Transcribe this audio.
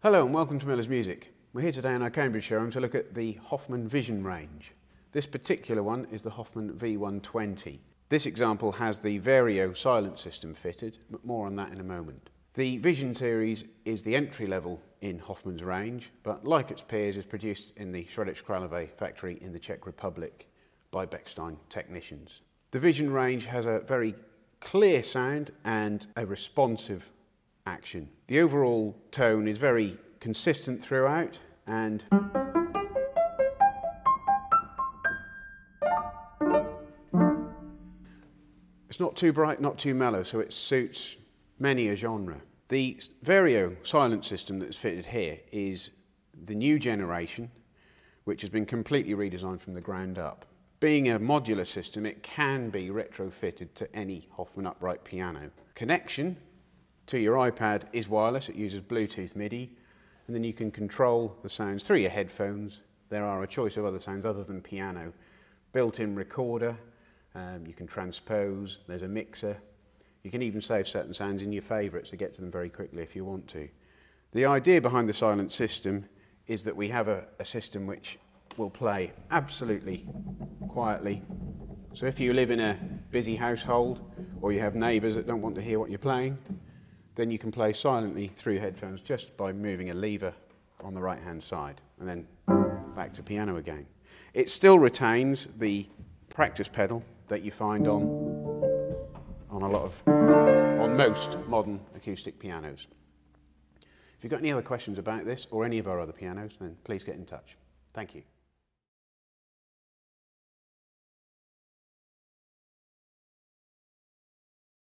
Hello and welcome to Miller's Music. We're here today in our Cambridge showroom to look at the Hoffmann Vision range. This particular one is the Hoffmann V120. This example has the Vario Silent system fitted, but more on that in a moment. The Vision series is the entry level in Hoffmann's range, but like its peers is produced in the Sredetsk Kralove factory in the Czech Republic by Bechstein technicians. The Vision range has a very clear sound and a responsive action. The overall tone is very consistent throughout and it's not too bright, not too mellow, so it suits many a genre. The Vario Silent system that's fitted here is the new generation, which has been completely redesigned from the ground up. Being a modular system, it can be retrofitted to any Hoffmann upright piano. Connection to your iPad is wireless, it uses Bluetooth MIDI, and then you can control the sounds through your headphones. There are a choice of other sounds other than piano. Built-in recorder, you can transpose, there's a mixer. You can even save certain sounds in your favourites to get to them very quickly if you want to. The idea behind the Silent system is that we have a system which will play absolutely quietly. So if you live in a busy household or you have neighbours that don't want to hear what you're playing, then you can play silently through headphones just by moving a lever on the right-hand side and then back to piano again. It still retains the practice pedal that you find on most modern acoustic pianos. If you've got any other questions about this or any of our other pianos, then please get in touch. Thank you.